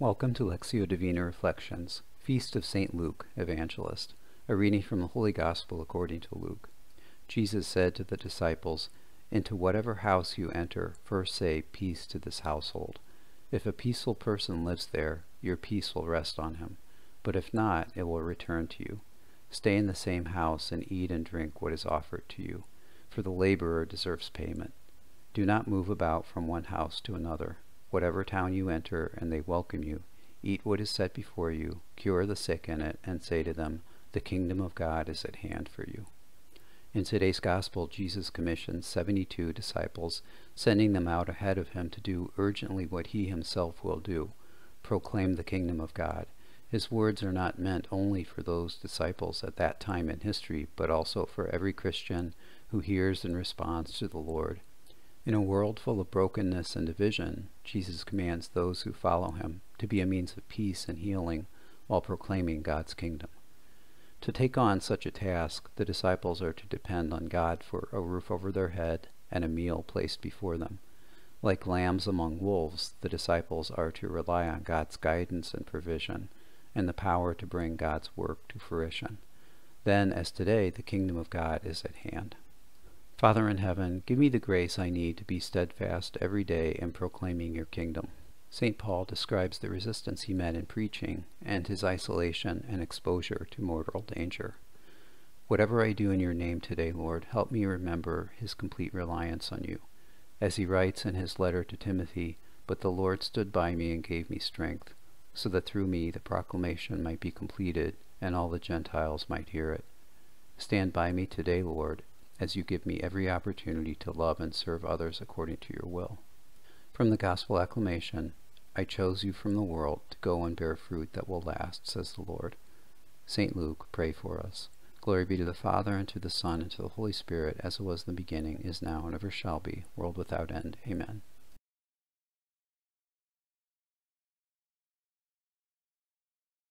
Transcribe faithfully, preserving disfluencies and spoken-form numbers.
Welcome to Lectio Divina Reflections, Feast of Saint Luke, Evangelist, a reading from the Holy Gospel according to Luke. Jesus said to the disciples, "Into whatever house you enter, first say, 'Peace to this household.' If a peaceful person lives there, your peace will rest on him, but if not, it will return to you. Stay in the same house and eat and drink what is offered to you, for the laborer deserves payment. Do not move about from one house to another. Whatever town you enter and they welcome you, eat what is set before you, cure the sick in it, and say to them, 'The kingdom of God is at hand for you.'" In today's gospel, Jesus commissioned seventy-two disciples, sending them out ahead of him to do urgently what he himself will do: proclaim the kingdom of God. His words are not meant only for those disciples at that time in history, but also for every Christian who hears and responds to the Lord. In a world full of brokenness and division, Jesus commands those who follow him to be a means of peace and healing while proclaiming God's kingdom. To take on such a task, the disciples are to depend on God for a roof over their head and a meal placed before them. Like lambs among wolves, the disciples are to rely on God's guidance and provision, and the power to bring God's work to fruition. Then, as today, the kingdom of God is at hand. Father in heaven, give me the grace I need to be steadfast every day in proclaiming your kingdom. Saint Paul describes the resistance he met in preaching and his isolation and exposure to mortal danger. Whatever I do in your name today, Lord, help me remember his complete reliance on you. As he writes in his letter to Timothy, "But the Lord stood by me and gave me strength, so that through me the proclamation might be completed and all the Gentiles might hear it." Stand by me today, Lord, as you give me every opportunity to love and serve others according to your will. From the Gospel Acclamation, "I chose you from the world to go and bear fruit that will last, says the Lord." Saint Luke, pray for us. Glory be to the Father, and to the Son, and to the Holy Spirit, as it was in the beginning, is now, and ever shall be, world without end. Amen.